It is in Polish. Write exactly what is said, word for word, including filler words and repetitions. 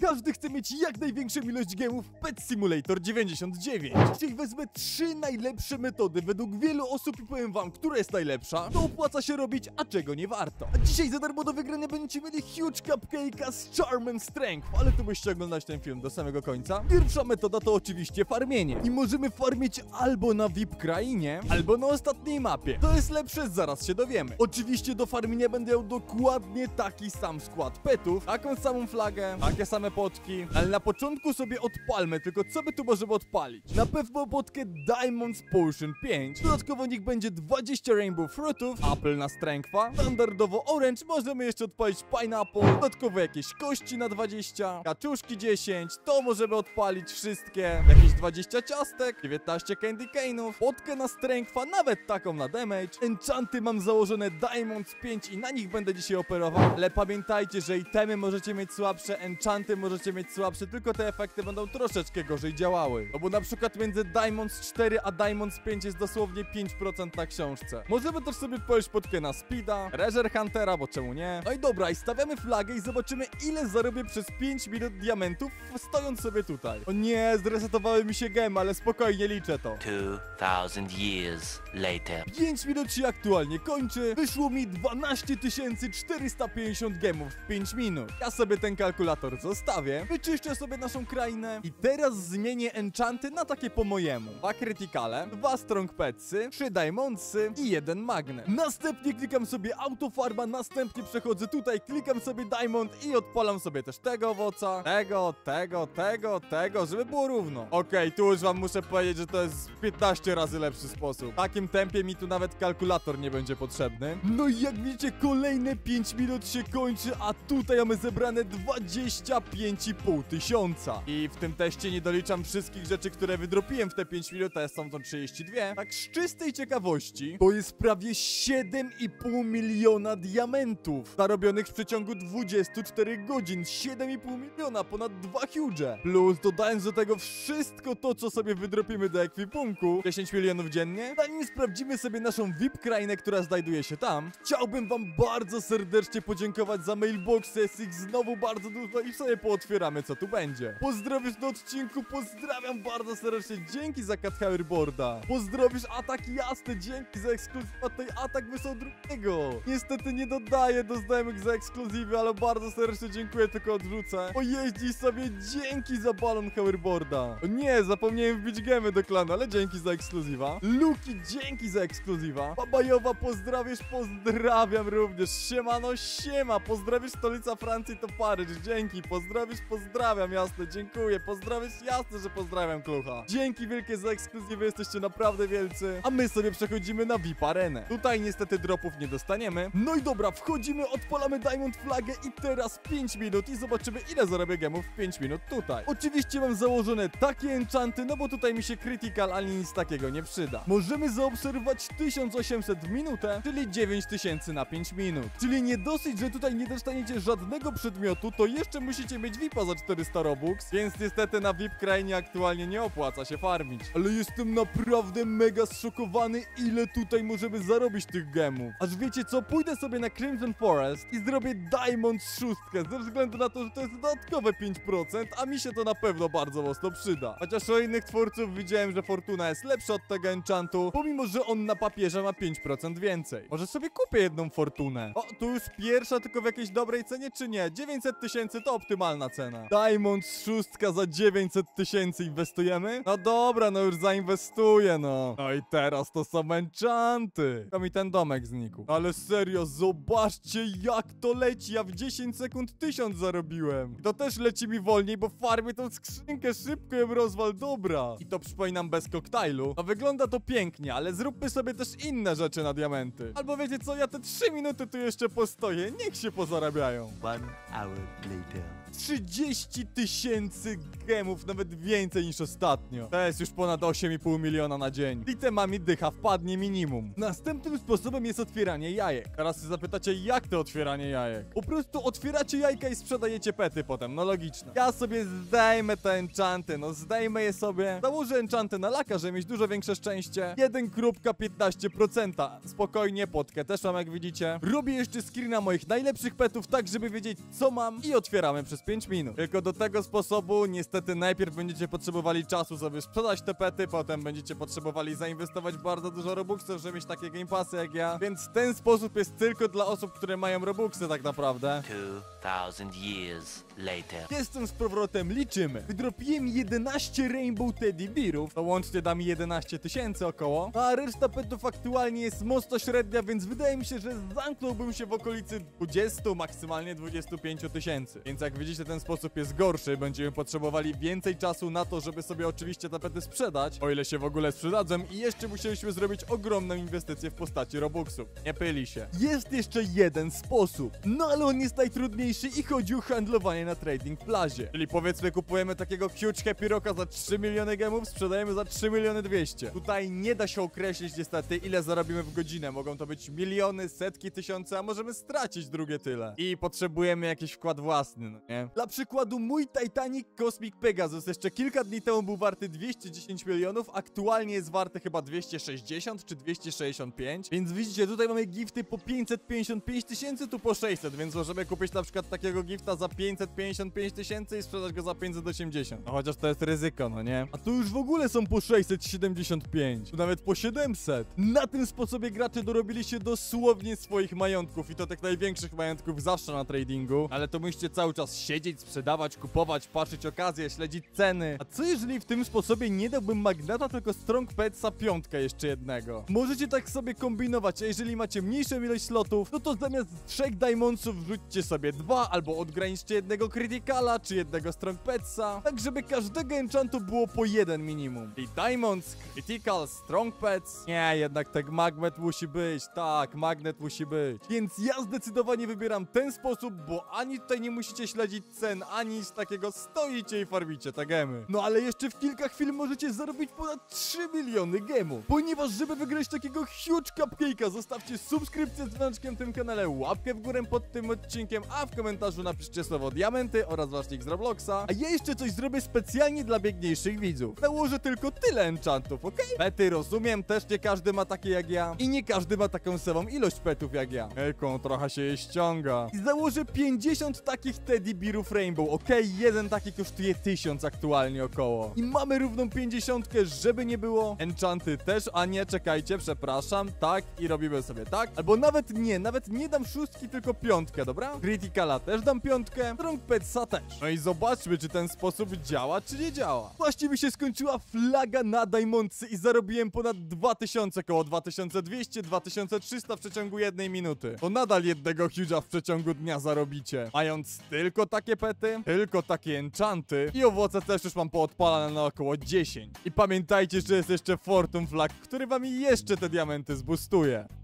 Każdy chce mieć jak największą ilość gemów w Pet Simulator dziewięćdziesiąt dziewięć. Jeśli wezmę trzy najlepsze metody według wielu osób i powiem wam, która jest najlepsza, to opłaca się robić, a czego nie warto. A dzisiaj za darmo do wygrania będziecie mieli Huge Cupcake'a z Charm and Strength, ale to musicie oglądać ten film do samego końca. Pierwsza metoda to oczywiście farmienie. I możemy farmić albo na V I P krainie, albo na ostatniej mapie. To jest lepsze, zaraz się dowiemy. Oczywiście do farmienia będę miał dokładnie taki sam skład petów, taką samą flagę, takie same potki, ale na początku sobie odpalmy tylko, co by tu możemy odpalić. Na pewno potkę Diamonds Potion pięć, dodatkowo niech będzie dwadzieścia Rainbow Fruków, apel na strength'a, standardowo orange, możemy jeszcze odpalić pineapple, dodatkowo jakieś kości na dwadzieścia, kaczuszki dziesięć, to możemy odpalić wszystkie, jakieś dwadzieścia ciastek, dziewiętnaście Candy Cane'ów, potkę na strength'a, nawet taką na damage, enchanty mam założone Diamonds pięć i na nich będę dzisiaj operował, ale pamiętajcie, że itemy możecie mieć słabsze, enchanty możecie mieć słabsze, tylko te efekty będą troszeczkę gorzej działały. No bo na przykład między Diamonds cztery a Diamonds pięć jest dosłownie pięć procent na książce. Możemy też sobie pojąć pod Kena Speeda, Razer Huntera, bo czemu nie? No i dobra, i stawiamy flagę i zobaczymy, ile zarobię przez pięć minut diamentów, stojąc sobie tutaj. O nie, zresetowały mi się gemy, ale spokojnie liczę to. two thousand years later. pięć minut się aktualnie kończy, wyszło mi dwanaście tysięcy czterysta pięćdziesiąt gemów w pięć minut. Ja sobie ten kalkulator zostawię. Wyczyszczę sobie naszą krainę i teraz zmienię enchanty na takie po mojemu. Dwa krytykale, dwa strong petsy, trzy diamondsy i jeden magnet. Następnie klikam sobie autofarma, następnie przechodzę tutaj, klikam sobie diamond i odpalam sobie też tego owoca, tego, tego, tego, tego, żeby było równo. Okej, okay, tu już wam muszę powiedzieć, że to jest piętnaście razy lepszy sposób. W takim tempie mi tu nawet kalkulator nie będzie potrzebny. No i jak widzicie, kolejne pięć minut się kończy, a tutaj mamy zebrane dwadzieścia pięć i pół tysiąca. I w tym teście nie doliczam wszystkich rzeczy, które wydropiłem w te pięć minut, a są to trzydzieści dwie. Tak z czystej ciekawości, bo jest prawie siedem i pół miliona diamentów zarobionych w przeciągu dwudziestu czterech godzin. siedem i pół miliona, ponad dwa huge. Plus dodając do tego wszystko to, co sobie wydropimy do ekwipunku, dziesięć milionów dziennie. Zanim sprawdzimy sobie naszą V I P krainę, która znajduje się tam, chciałbym wam bardzo serdecznie podziękować za mailboxy, jest ich znowu bardzo dużo i sobie pootwieramy, co tu będzie. Pozdrowisz na odcinku, pozdrawiam bardzo serdecznie, dzięki za Cat Hairboarda. Pozdrowisz Atak Jasny, dzięki za ekskluzywa tej Atak Wysą drugiego. Niestety nie dodaję do znajomych za ekskluzywy, ale bardzo serdecznie dziękuję, tylko odrzucę. Pojeździ sobie, dzięki za balon Hairboarda. Nie, zapomniałem wbić gemy do klanu, ale dzięki za ekskluzywa. Luki, dzięki za ekskluzywa. Babajowa, pozdrawisz, pozdrawiam również. Siemano, siema, pozdrawisz stolica Francji to Paryż, dzięki. Pozdrowisz, pozdrawiam, jasne, dziękuję. Pozdrowisz, jasne, że pozdrawiam, klucha. Dzięki wielkie za ekskluzywy, jesteście naprawdę wielcy. A my sobie przechodzimy na V I P arenę. Tutaj niestety dropów nie dostaniemy. No i dobra, wchodzimy, odpalamy Diamond flagę i teraz pięć minut i zobaczymy, ile zarobię gemów w pięć minut tutaj. Oczywiście mam założone takie enchanty, no bo tutaj mi się critical ani nic takiego nie przyda. Możemy zaobserwować tysiąc osiemset w minutę, czyli dziewięć tysięcy na pięć minut. Czyli nie dosyć, że tutaj nie dostaniecie żadnego przedmiotu, to jeszcze musi musicie mieć V I P a za czterysta robux, więc niestety na V I P krainie aktualnie nie opłaca się farmić. Ale jestem naprawdę mega zszokowany, ile tutaj możemy zarobić tych gemów. Aż wiecie co, pójdę sobie na Crimson Forest i zrobię Diamond sześć, ze względu na to, że to jest dodatkowe pięć procent, a mi się to na pewno bardzo mocno przyda. Chociaż o innych twórców widziałem, że fortuna jest lepsza od tego enchantu, pomimo że on na papierze ma pięć procent więcej. Może sobie kupię jedną fortunę. O, tu już pierwsza, tylko w jakiejś dobrej cenie, czy nie? dziewięćset tysięcy to optymalna cena. Diamond sześć za dziewięćset tysięcy inwestujemy? No dobra, no już zainwestuję, no. No i teraz to są enchanty. To mi ten domek znikł. Ale serio, zobaczcie jak to leci. Ja w dziesięć sekund tysiąc zarobiłem. I to też leci mi wolniej, bo farmię tą skrzynkę, szybko ją rozwal, dobra. I to przypominam bez koktajlu. No wygląda to pięknie, ale zróbmy sobie też inne rzeczy na diamenty. Albo wiecie co, ja te trzy minuty tu jeszcze postoję, niech się pozarabiają. One hour later. trzydzieści tysięcy gemów, nawet więcej niż ostatnio. To jest już ponad osiem i pół miliona na dzień. I te mami dycha wpadnie minimum. Następnym sposobem jest otwieranie jajek. Teraz się zapytacie, jak to otwieranie jajek? Po prostu otwieracie jajka i sprzedajecie pety potem, no logiczne. Ja sobie zdejmę te enchanty, no zdejmę je sobie. Założę enchanty na laka, żeby mieć dużo większe szczęście. jeden i piętnaście procent. Spokojnie, potkę też mam, jak widzicie. Robię jeszcze screena moich najlepszych petów, tak żeby wiedzieć, co mam i otwieramy przez pięć minut. Tylko do tego sposobu niestety najpierw będziecie potrzebowali czasu, żeby sprzedać te pety, potem będziecie potrzebowali zainwestować bardzo dużo robuxów, żeby mieć takie game passy jak ja. Więc ten sposób jest tylko dla osób, które mają robuxy tak naprawdę. dwa tysiące lat later. Jestem z powrotem, liczymy. Wydropiłem jedenaście Rainbow Teddy Bearów, to łącznie da mi jedenaście tysięcy około, a reszta petów aktualnie jest mocno średnia, więc wydaje mi się, że zamknąłbym się w okolicy dwudziestu, maksymalnie dwudziestu pięciu tysięcy. Więc jak widzicie, ten sposób jest gorszy, będziemy potrzebowali więcej czasu na to, żeby sobie oczywiście te pety sprzedać, o ile się w ogóle sprzedadzą, i jeszcze musieliśmy zrobić ogromną inwestycję w postaci robuxów. Nie pyli się. Jest jeszcze jeden sposób, no ale on jest najtrudniejszy i chodzi o handlowanie na trading plazie. Czyli powiedzmy kupujemy takiego Huge Happy Rocka za trzy miliony gemów, sprzedajemy za trzy miliony dwieście. Tutaj nie da się określić niestety, ile zarobimy w godzinę. Mogą to być miliony, setki, tysiące, a możemy stracić drugie tyle. I potrzebujemy jakiś wkład własny, no nie? Dla przykładu mój Titanic Cosmic Pegasus jeszcze kilka dni temu był warty dwieście dziesięć milionów, aktualnie jest warty chyba dwieście sześćdziesiąt czy dwieście sześćdziesiąt pięć. Więc widzicie, tutaj mamy gifty po pięćset pięćdziesiąt pięć tysięcy, tu po sześćset, więc możemy kupić na przykład takiego gifta za pięćset pięćdziesiąt pięć tysięcy i sprzedać go za pięćset osiemdziesiąt. No chociaż to jest ryzyko, no nie? A tu już w ogóle są po sześćset siedemdziesiąt pięć, tu nawet po siedemset. Na tym sposobie gracze dorobili się dosłownie swoich majątków, i to tych największych majątków zawsze na tradingu. Ale to musicie cały czas siedzieć, sprzedawać, kupować, patrzeć okazję, śledzić ceny. A co jeżeli w tym sposobie nie dałbym magnata, tylko Strong Petsa piątkę jeszcze jednego? Możecie tak sobie kombinować, a jeżeli macie mniejszą ilość slotów, no to zamiast trzech diamondsów wrzućcie sobie dwa, albo odgraniczcie jednego criticala, czy jednego Strong Petsa, tak żeby każdego enchantu było po jeden minimum. I diamonds, critical, strong pets. Nie, jednak tak magnet musi być, tak, magnet musi być. Więc ja zdecydowanie wybieram ten sposób, bo ani tutaj nie musicie śledzić cen, ani z takiego stoicie i farmicie te gemy. No ale jeszcze w kilka chwil możecie zarobić ponad trzy miliony gemów. Ponieważ żeby wygrać takiego Huge Cupcake'a, zostawcie subskrypcję z dzwoneczkiem w tym kanale, łapkę w górę pod tym odcinkiem, a w komentarzu napiszcie słowo diamenty oraz wasz nick z Robloxa. A ja jeszcze coś zrobię specjalnie dla biegniejszych widzów. Nałożę tylko tyle enchantów, okej? Okay? Pety rozumiem, też nie każdy ma takie jak ja i nie każdy ma taką samą ilość petów jak ja. Ejką, trochę się je ściąga. I założę pięćdziesiąt takich teddy bearów Rainbow, okej? Okay? Jeden taki kosztuje tysiąc aktualnie około. I mamy równą pięćdziesiątkę, żeby nie było. Enchanty też, a nie, czekajcie, przepraszam, tak, i robimy sobie tak. Albo nawet nie, nawet nie dam szóstki, tylko piątkę, dobra? Criticala też dam piątkę, Strong Petsa też. No i zobaczmy, czy ten sposób działa, czy nie działa. Właśnie mi się skończyła flaga na diamondsy i zarobiłem ponad dwa tysiące, koło dwa tysiące dwieście, dwa tysiące trzysta w przeciągu jednej minuty. To nadal jednego huge'a w przeciągu dnia zarobicie. Mając tylko takie pety, tylko takie enchanty, i owoce też już mam poodpalane na około dziesięć. I pamiętajcie, że jest jeszcze Fortune Flag, który wam jeszcze te diamenty zbustuje.